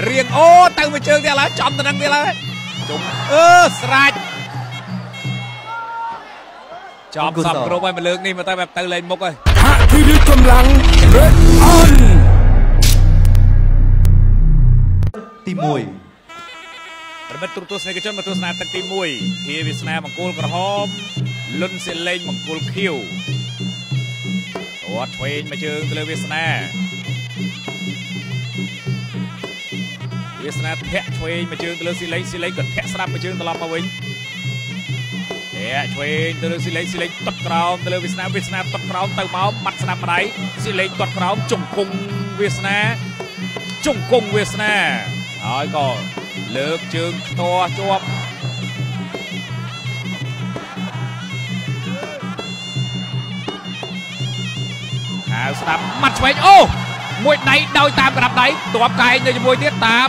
เรียงโอ้ตั้งไปเชิงเดียวแล้วจอมตะนังเดียวแล้วจุ่มสไลด์จอมสับโรบายมาเลิกนี่มาตั้งแบบตั้งเลนมกเลยพระที่ฤทธิ์กำลังเรดออนตีมวยประเมินตุ้งตุ้งในกิจกรรมตุ้งสนามตั้งตีมวยเฮียวิสนาบังกูลกระหอบลุนเซเลนบังกูลคิวตัวเทรนมาเชิงเกลือวิสนาวิสนาแทะเทรนมาเชิงเกลือซีเลนก็แทะสลับมาเชิงตลอดมาวิ่งเฮ้ยช่วยตัวเลือกสิเล็กสิเล็กตัดกราวตัวเลือกวิสนาวิสนาตัดกราวตัวเมาส์มัดสนามอะไรสิเล็กตัดกราวจงกงวิสนาจงกงวิสนาเอาอีกก่อนเลือกจึงตัวจวบหาสนามมัดช่วยโอ้มวยไหนดาวตามกระดับไหนตัวไกลในมวยเทียบตาม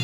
ช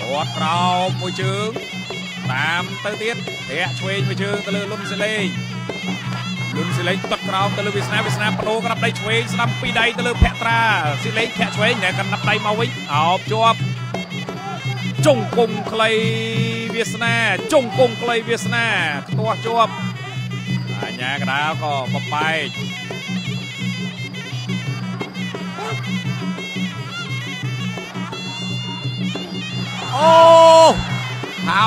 ตัวกราวมวยจึงตามเตือนเตี้ยเฮ้ยช่วยมาเชิงตะลือลุนสิเลยตัดกราวตะลือวิสนาประตูกระดับได้ช่วยสลับปีใดตะลือแพะตราสิเลยแค่ช่วยเนี่ยกระดับได้มาไว้เอาจวบจงกงไคลวิสนาจงกงไคลวิสนาตัวจวบอันนี้กระดาษก็มาไปโอ้เอา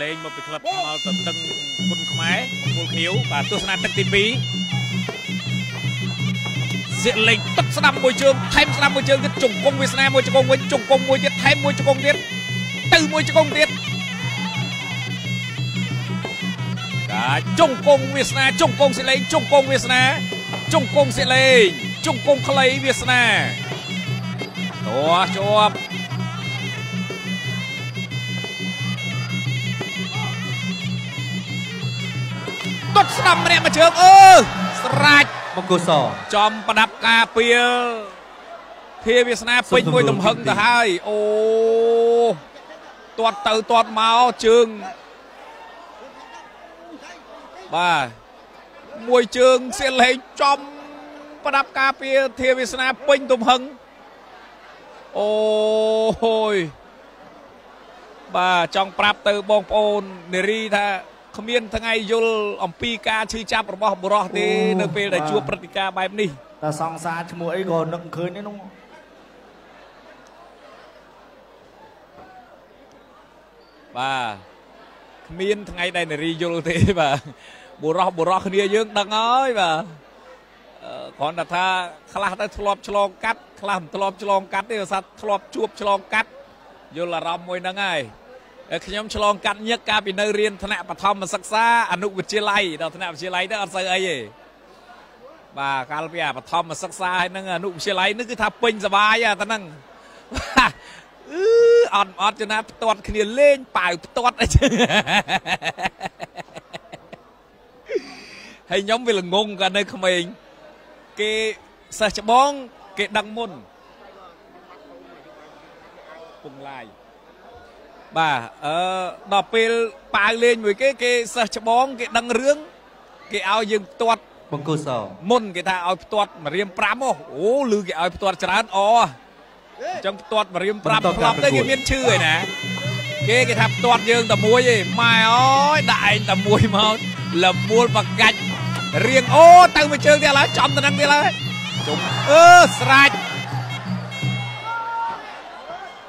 เล่นมาเป็นคลับมาตั้งคุณขมายบุญเขียวป่าตัวสนามตั้งตีปีเสียเล่นตัดสนามมวยเชิงไทม์สนามมวยเชิงที่จงกงวิสนามมวยจงกงวินจงกงมวยที่ไทม์มวยจงกงที่ตื่มวยจงกงที่จงกงวิสนาจงกงเสียเล่นจงกงวิสนาจงกงเสียเล่นจงกงคลัยวิสนาตัวจบตดสนามเนี่ยมาเชิงสราจมกุศลจอมประดับกาเปียเทวิสนาเป็นมวยตุ่มหึงแต่ให้โอ้ตัวเตอตัวเมาเชิงบ้ามวยเชิงเสียเลยจอมประดับกาเปียเทวิสนาเป็นตุ่มหึงโอ้โหบ้าจองปรับเตอบองโอนเนรีท่าขมิ้นทั้งไงยุลอมปีกาชื่อจับระบบบรอดีเนื้อเปย์ได้ชัวปฏิกาแบบนี้แต่สองสารมวยก่อนนึกคืนนี่น้องบ่าขมิ้นทั้งไงได้เนรียุลทีบ่าบรอบคนเดียวเยอะดังอ้อยบ่าก่อนแต่ถ้าคลาได้ทลอบฉลองกัดคลาทลอบฉลองกัดนี่สัตว์ทลอบชัวฉลองกัดยุลละรำมวยนั่งไง nhóm cho long cắt nhất ca bị nơi riêng thằng nè bà thom mà sắc xa anh nụ chia lây đó thằng nè chia lây đó anh say ấy bà calpia bà thom mà sắc xa hay năng nụ chia lây nó cứ tháp pin sờ vai à thằng năng on on cho nó toàn kia lên bài toàn đấy chứ hay nhóm về là ngôn cả nơi của mình cái sờ chập bóng cái đăng môn cùng lại bà đọc pil bài lên với cái sờ chập bóng cái đăng rướng cái ao dương toát bằng cơ sở môn cái ta ao toát mà riêng pram ô ô lư cái ao toát tràn o trong toát mà riêng pram pram đây cái miếng chư này nè cái tháp toát dương tầm muối gì mai ơi đại tầm muối màu lầm muôn bạc gạch riêng ô tăng về chương đi là chọn từ năng đi là chúng sạch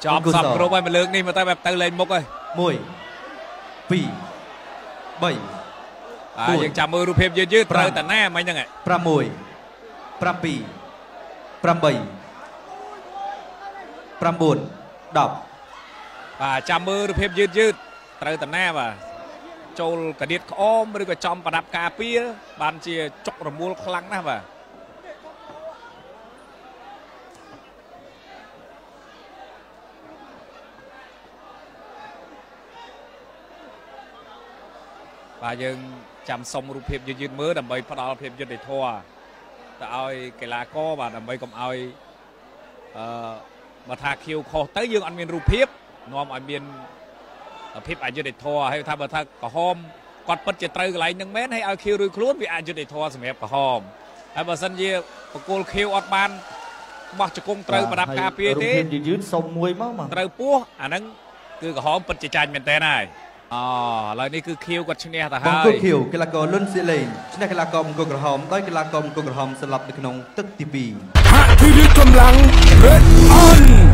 chọn sập robot mà lượn đi mà tay bẹp tay lên mốc rồi mùi pì bảyยังจำมือรูปเพียบยืดยืดเลยแต่แน่ไม่ยังไงประมวยประปีประใบประบุญดอกจำมือรูปเพียบยืดยืดเลยแต่แน่ว่ะโจลกระเด็ดข้อมหรือว่าจอมประดับกาเปียบานเชียจกระมูลคลังนะว่ะvà nhưng chạm xong rụp hiệp như mưa đầm bay phát áo hiệp như để thua ta ơi cái lá co và đầm bay cầm ơi mà thà kêu khó tới dương anh miền rụp hiệp nôm anh miền hiệp anh như để thua hay thà mà thà cả hôm quạt bật chật trời lại những mét hay ai kêu rui cuốn vì anh như để thua xem cả hôm hay mà dân gì mà cô kêu ọt ban mặc cho công trời mà đạp cà phê thế xong muối mà trời pua anh ấy cứ cả hôm bật chật trời miền tây này lời này cứ kêu quật chung nè ta hai. Bóng kêu cái là cò luôn xì lên, cái này cái là cò một cột hòm, đó cái là cò một cột hòm sập lập được nòng tức tivi. Hạ thi đi cầm lăng, red on.